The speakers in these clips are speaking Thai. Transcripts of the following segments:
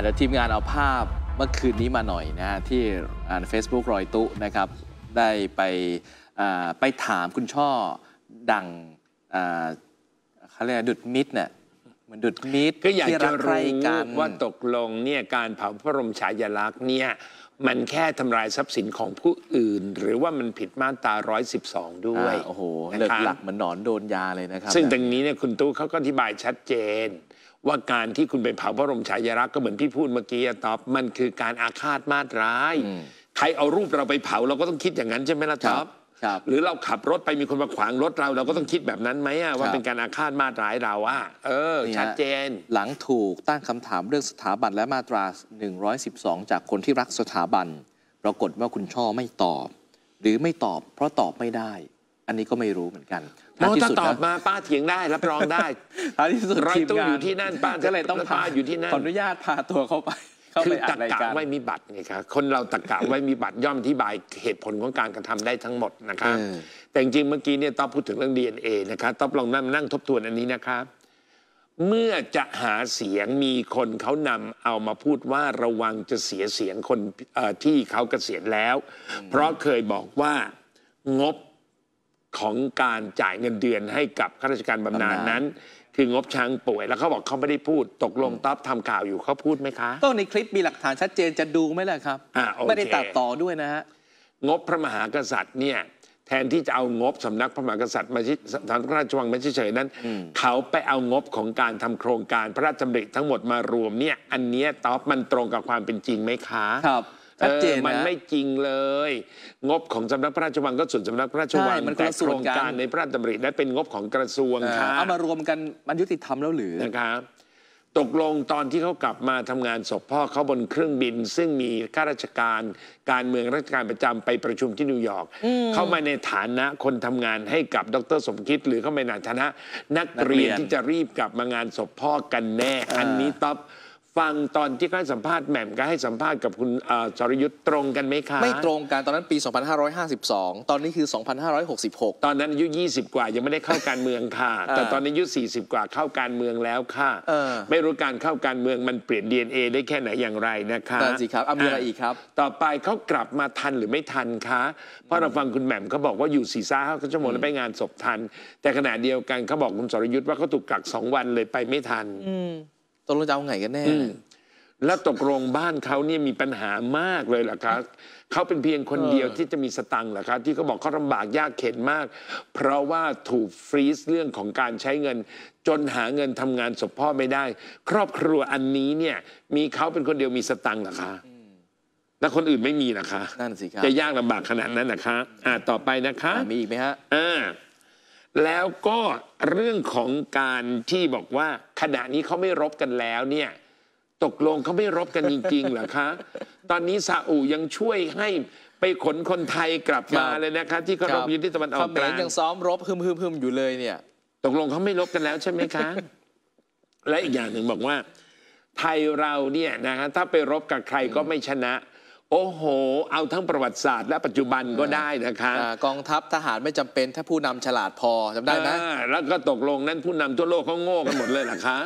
เดี๋ยวทีมงานเอาภาพเมื่อคืนนี้มาหน่อยนะที่Facebook รอยตุนะครับได้ไปถามคุณช่อดังเขาเรียกดุจมิตรเนี่ยเหมือนดุจมิตรก็อยากจะรู้ว่าตกลงเนี่ยการเผาพระบรมฉายาลักษณ์เนี่ยมันแค่ทำลายทรัพย์สินของผู้อื่นหรือว่ามันผิดมาตรา112ด้วยโอ้โหเลิกหลักเหมือนหนอนโดนยาเลยนะครับซึ่งตรงนี้เนี่ยคุณตู้เขาก็อธิบายชัดเจนว่าการที่คุณไปเผาพระบรมฉายาลักษณ์ก็เหมือนพี่พูดเมื่อกี้ตอบมันคือการอาฆาตมาตร้ายใครเอารูปเราไปเผาเราก็ต้องคิดอย่างนั้นใช่ไหมล่ะท็อปหรือเราขับรถไปมีคนมาขวางรถเราก็ต้องคิดแบบนั้นไหมว่าเป็นการอาฆาตมาตร้ายเราชัดเจนหลังถูกตั้งคำถามเรื่องสถาบันและมาตรา112จากคนที่รักสถาบันปรากฏว่าคุณช่อไม่ตอบหรือไม่ตอบเพราะตอบไม่ได้อันนี้ก็ไม่รู้เหมือนกันถ้าตอบมาป้าเถียงได้รับรองได้รอยตู้อยู่ที่นั่นป้าก็เลยต้องพาอยู่ที่นั่นขออนุญาตพาตัวเข้าไปคือตรรกะไม่มีบัตรไงครับคนเราตรรกะไม่มีบัตรย่อมอธิบายเหตุผลของการกระทำได้ทั้งหมดนะครับแต่จริงเมื่อกี้เนี่ยต๊อบพูดถึงเรื่อง DNA นะครับต๊อบลองนั่งทบทวนอันนี้นะครับเมื่อจะหาเสียงมีคนเขานำเอามาพูดว่าระวังจะเสียเสียงคนที่เขาเกษียณแล้วเพราะเคยบอกว่างบของการจ่ายเงินเดือนให้กับข้าราชการบำนาญนั้นคืองบช้างป่วยแล้วเขาบอกเขาไม่ได้พูดตกลงต๊อบทำข่าวอยู่เขาพูดไหมคะต้องในคลิปมีหลักฐานชัดเจนจะดูไหมล่ะครับไม่ได้ตัดต่อด้วยนะฮะงบพระมหากษัตริย์เนี่ยแทนที่จะเอางบสำนักพระมหากษัตริย์มาที่สำนักพระราชวังมาเฉยๆนั้นเขาไปเอางบของการทำโครงการพระราชดำริทั้งหมดมารวมเนี่ยอันนี้ต๊อบมันตรงกับความเป็นจริงไหมคะครับมันไม่จริงเลยงบของสำนักพระราชวังก็ส่วนสำนักพระราชวังแต่โครงการในพระราชดำรินั้นเป็นงบของกระทรวงค่ะเอามารวมกันมันยุติธรรมแล้วหรือนะครับตกลงตอนที่เขากลับมาทำงานศพพ่อเขาบนเครื่องบินซึ่งมีข้าราชการการเมืองราชการประจำไปประชุมที่นิวยอร์กเข้ามาในฐานะคนทำงานให้กับดร.สมคิดหรือเข้ามาในฐานะนักเรียนที่จะรีบกลับมางานศพพ่อกันแน่อันนี้ต๊อบฟังตอนที่ให้สัมภาษณ์แหม่มก็ให้สัมภาษณ์กับคุณสรยุทธ์ตรงกันไหมคะไม่ตรงกันตอนนั้นปี2552ตอนนี้คือ2566ตอนนั้นอายุ20กว่ายังไม่ได้เข้าการเมืองค่ะแต่ตอนนี้อายุ40กว่าเข้าการเมืองแล้วค่ะไม่รู้การเข้าการเมืองมันเปลี่ยน DNA ได้แค่ไหนอย่างไรนะคะนั่นสิครับมีอะไรอีกครับต่อไปเขากลับมาทันหรือไม่ทันคะเพราะเราฟังคุณแหม่มเขาบอกว่าอยู่4-5ชั่วโมงแล้วไปงานศพทันแต่ขณะเดียวกันเขาบอกคุณสรยุทธ์ว่าเขาถูกกัก2วันเลยไปไม่ทันตกลงจะเอาไงกันแน่แล้วตกลงบ้านเขาเนี่ยมีปัญหามากเลยเหรอคะเขาเป็นเพียงคนเดียวที่จะมีสตังค์เหรอคะที่เขาบอกเขาลำบากยากเข็ญมากเพราะว่าถูกฟรีซเรื่องของการใช้เงินจนหาเงินทำงานศพพ่อไม่ได้ครอบครัวอันนี้เนี่ยมีเขาเป็นคนเดียวมีสตังค์เหรอคะแล้วคนอื่นไม่มีนะคะนั่นสิครับจะยากลำบากขนาดนั้นนะคะต่อไปนะคะมีอีกไหมฮะแล้วก็เรื่องของการที่บอกว่าขณะนี้เขาไม่รบกันแล้วเนี่ยตกลงเขาไม่รบกันจริงๆเหรอคะตอนนี้ซาอุยังช่วยให้ไปขนคนไทยกลับมาเลยนะคะที่เขารบอยู่ที่ตะวันออกกลางยังซ้อมรบฮึมๆอยู่เลยเนี่ยตกลงเขาไม่รบกันแล้วใช่ไหมคะและอีกอย่างหนึ่งบอกว่าไทยเราเนี่ยนะคะถ้าไปรบกับใครก็ไม่ชนะโอ้โหเอาทั้งประวัติศาสตร์และปัจจุบันก็ได้นะคะกองทัพทหารไม่จำเป็นถ้าผู้นำฉลาดพอจำได้ไหมแล้วก็ตกลงนั้นผู้นำทั่วโลกเขาโง่กันหมดเลยเหรอคะ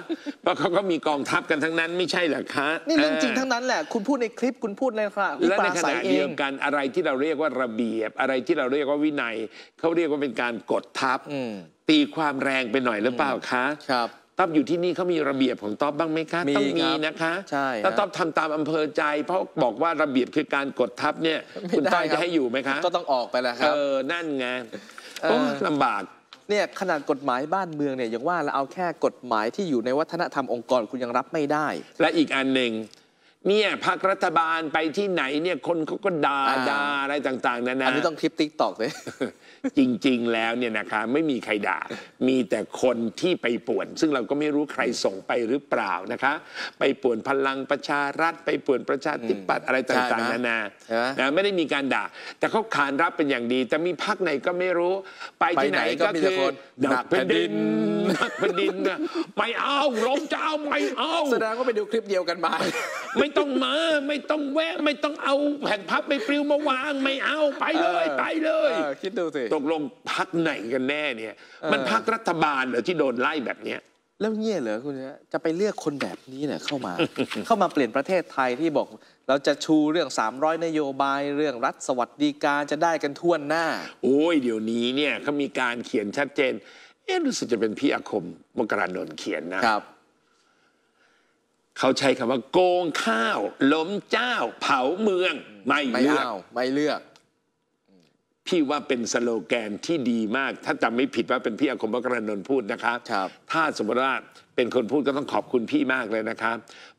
เพราะเขาก็มีกองทัพกันทั้งนั้นไม่ใช่เหรอคะนี่เรื่องจริงทั้งนั้นแหละคุณพูดในคลิปคุณพูดในข่าวและในขณะเดียวกันอะไรที่เราเรียกว่าระเบียบอะไรที่เราเรียกว่าวินัยเขาเรียกว่าเป็นการกดทับตีความแรงไปหน่อยหรือเปล่าคะครับต๊อบอยู่ที่นี่เขามีระเบียบของต๊อบบ้างไหมคะต้องมีนะคะถ้าต๊อบทำตามอำเภอใจเพราะบอกว่าระเบียบคือการกดทับเนี่ยคุณต้อยจะให้อยู่ไหมคะก็ต้องออกไปแล้วครับนั่นไงลำบากเนี่ยขนาดกฎหมายบ้านเมืองเนี่ยยังว่าเราเอาแค่กฎหมายที่อยู่ในวัฒนธรรมองค์กรคุณยังรับไม่ได้และอีกอันหนึ่งเนี่ยพรรครัฐบาลไปที่ไหนเนี่ยคนเขาก็ด่าอะไรต่างๆนานาอันนี้ต้องคลิปติ๊กต็อกเลยจริงๆแล้วเนี่ยนะคะไม่มีใครด่ามีแต่คนที่ไปป่วนซึ่งเราก็ไม่รู้ใครส่งไปหรือเปล่านะคะไปป่วนพลังประชารัฐไปป่วนประชาธิปัตย์อะไรต่างๆนานาไม่ได้มีการด่าแต่เขาขานรับเป็นอย่างดีแต่มีพรรคไหนก็ไม่รู้ไปที่ไหนก็คือนักแผ่นดินนักแผ่นดินไม่เอาล้มจะเอาไม่เอาแสดงว่าไปดูคลิปเดียวกันมาไม่ต้องมาไม่ต้องแวะไม่ต้องเอาแผ่นพับไม่ปลิวมาวางไม่เอาไปเลยไปเลยคิดดูสิตกลงพักไหนกันแน่เนี่ยมันพักรัฐบาลเหรอที่โดนไล่แบบเนี้ย แล้วเงี้ยเหรอคุณฮะจะไปเลือกคนแบบนี้เนี่ยเข้ามา เปลี่ยนประเทศไทยที่บอกเราจะชูเรื่อง300นโยบายเรื่องรัฐสวัสดิการจะได้กันทั่วหน้าโอ้ยเดี๋ยวนี้เนี่ยเขามีการเขียนชัดเจนรู้สึกจะเป็นพี่อาคมมกรานนท์เขียนนะครับเขาใช้คำว่าโกงข้าวล้มเจ้าเผาเมืองไม่เลือกพี่ว่าเป็นสโลแกนที่ดีมากถ้าจำไม่ผิดว่าเป็นพี่อาคมมกรานนท์พูดนะคะถ้าสมมติว่าเป็นคนพูดก็ต้องขอบคุณพี่มากเลยนะคะ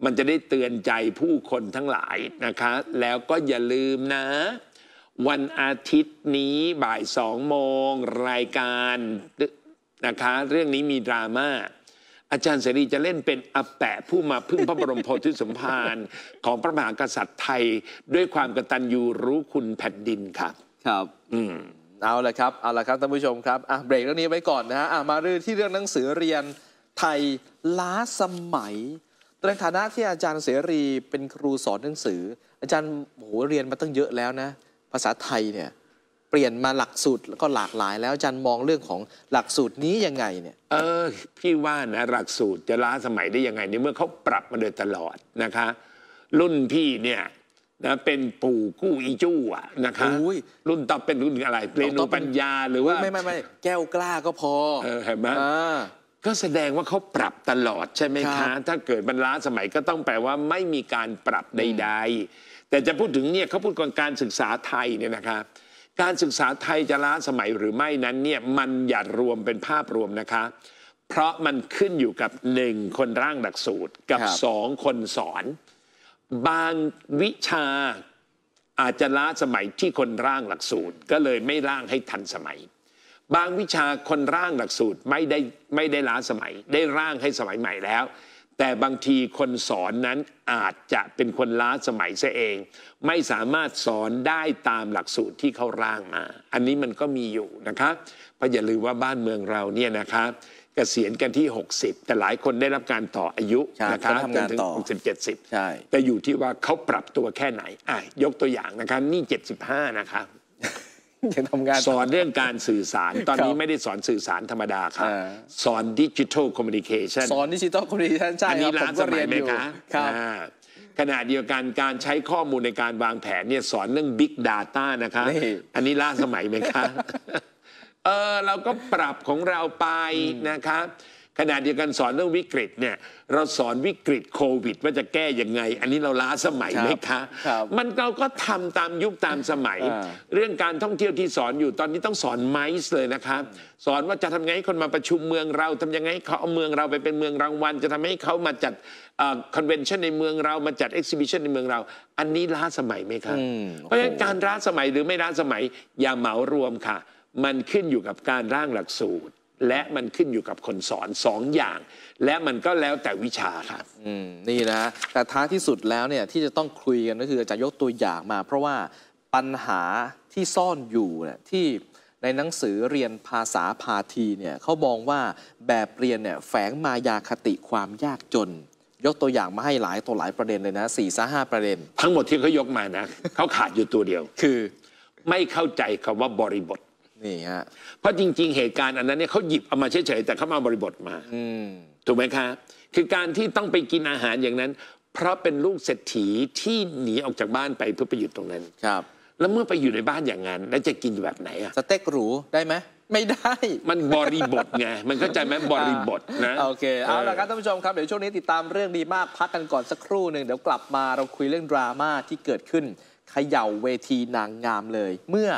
มันจะได้เตือนใจผู้คนทั้งหลายนะคะแล้วก็อย่าลืมนะวันอาทิตย์นี้บ่าย14:00รายการนะคะเรื่องนี้มีดราม่าอาจารย์เสรีจะเล่นเป็นอาแปะผู้มาพึ่งพระบรมโพธิสมภารของพระมหากษัตริย์ไทยด้วยความกตัญญูรู้คุณแผ่นดินค่ะครับเอาละครับท่านผู้ชมครับเบรกเรื่องนี้ไว้ก่อนนะฮะมาเรื่องที่เรื่องหนังสือเรียนไทยล้าสมัยในฐานะที่อาจารย์เสรีเป็นครูสอนหนังสืออาจารย์โอ้โหเรียนมาตั้งเยอะแล้วนะภาษาไทยเนี่ยเปลี่ยนมาหลักสูตรแล้วก็หลากหลายแล้วอาจารย์มองเรื่องของหลักสูตรนี้ยังไงเนี่ยพี่ว่านะหลักสูตรจะล้าสมัยได้ยังไงในเมื่อเขาปรับมาโดยตลอดนะคะรุ่นพี่เนี่ยนะเป็นปู่กู้อีจู้อ่ะนะคะรุ่นต่อเป็นรุ่นอะไรเรนูปัญญาหรือว่าไม่แก้วกล้าก็พอเห็นไหมก็แสดงว่าเขาปรับตลอดใช่ไหมคะถ้าเกิดมันล้าสมัยก็ต้องแปลว่าไม่มีการปรับใดๆแต่จะพูดถึงเนี่ยเขาพูดก่อนการศึกษาไทยเนี่ยนะคะการศึกษาไทยจะล้าสมัยหรือไม่นั้นเนี่ยมันอย่ารวมเป็นภาพรวมนะคะเพราะมันขึ้นอยู่กับ1คนร่างหลักสูตรกับ2คนสอนบางวิชาอาจจะล้าสมัยที่คนร่างหลักสูตรก็เลยไม่ร่างให้ทันสมัยบางวิชาคนร่างหลักสูตรไม่ได้ล้าสมัยได้ร่างให้สมัยใหม่แล้วแต่บางทีคนสอนนั้นอาจจะเป็นคนล้าสมัยซะเองไม่สามารถสอนได้ตามหลักสูตรที่เขาร่างมาอันนี้มันก็มีอยู่นะคะเพราะอย่าลืมว่าบ้านเมืองเราเนี่ยนะคะเกษียณกันที่60แต่หลายคนได้รับการต่ออายุนะคะจนถึง60-70ใช่แต่อยู่ที่ว่าเขาปรับตัวแค่ไหนยกตัวอย่างนะคะนี่75นะคะสอนเรื่องการสื่อสารตอนนี้ไม่ได้สอนสื่อสารธรรมดาครับสอนดิจิทัลคอมมิวนิเคชันใช่ครับผมก็เรียนอยู่ครับขณะเดียวกันการใช้ข้อมูลในการวางแผนเนี่ยสอนเรื่อง Big Data นะครับอันนี้ล้าสมัยไหมครับเราก็ปรับของเราไปนะครับขณะเดียวกันสอนเรื่องวิกฤตเนี่ยเราสอนวิกฤตโควิดว่าจะแก้ยังไงอันนี้เราล้าสมัยไหมคะมันเราก็ทำตามยุคตามสมัยเรื่องการท่องเที่ยวที่สอนอยู่ตอนนี้ต้องสอนไมซ์เลยนะคะสอนว่าจะทำไงให้คนมาประชุมเมืองเราทำยังไงเขาเอาเมืองเราไปเป็นเมืองรางวัลจะทำให้เขามาจัดคอนเวนชั่นในเมืองเรามาจัดเอ็กซิบิชันในเมืองเราอันนี้ล้าสมัยไหมคะเพราะฉะนั้นการล้าสมัยหรือไม่ล้าสมัยอย่าเหมารวมค่ะมันขึ้นอยู่กับการร่างหลักสูตรและมันขึ้นอยู่กับคนสอน2อย่างและมันก็แล้วแต่วิชาครับนี่นะแต่ท้ายที่สุดแล้วเนี่ยที่จะต้องคุยกันก็คือจะยกตัวอย่างมาเพราะว่าปัญหาที่ซ่อนอยู่เนี่ยที่ในหนังสือเรียนภาษาพาทีเนี่ยเขามองว่าแบบเรียนเนี่ยแฝงมายาคติความยากจนยกตัวอย่างมาให้หลายประเด็นเลยนะ4-5ประเด็นทั้งหมดที่เขายกมานะ เขาขาดอยู่ตัวเดียวคือไม่เข้าใจคำว่าบริบทนี่ฮะเพราะจริงๆเหตุการณ์อันนั้นเนี่ยเขาหยิบเอามาเฉยๆแต่เขามาบริบทมาถูกไหมคะคือการที่ต้องไปกินอาหารอย่างนั้นเพราะเป็นลูกเศรษฐีที่หนีออกจากบ้านไปเพื่อไปอยู่ตรงนั้นครับแล้วเมื่อไปอยู่ในบ้านอย่างนั้นแล้วจะกินแบบไหนอะสเต็กหรูได้ไหมไม่ได้มันบริบทไงมันเข้าใจไหมบริบทนะโอเคเอาละครับท่านผู้ชมครับเดี๋ยวช่วงนี้ติดตามเรื่องดีมากพักกันก่อนสักครู่หนึ่งเดี๋ยวกลับมาเราคุยเรื่องดราม่าที่เกิดขึ้นเขย่าเวทีนางงามเลยเมื่อ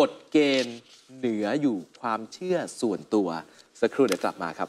กฎเกณฑ์เหนืออยู่ความเชื่อส่วนตัวสักครู่เดี๋ยวกลับมาครับ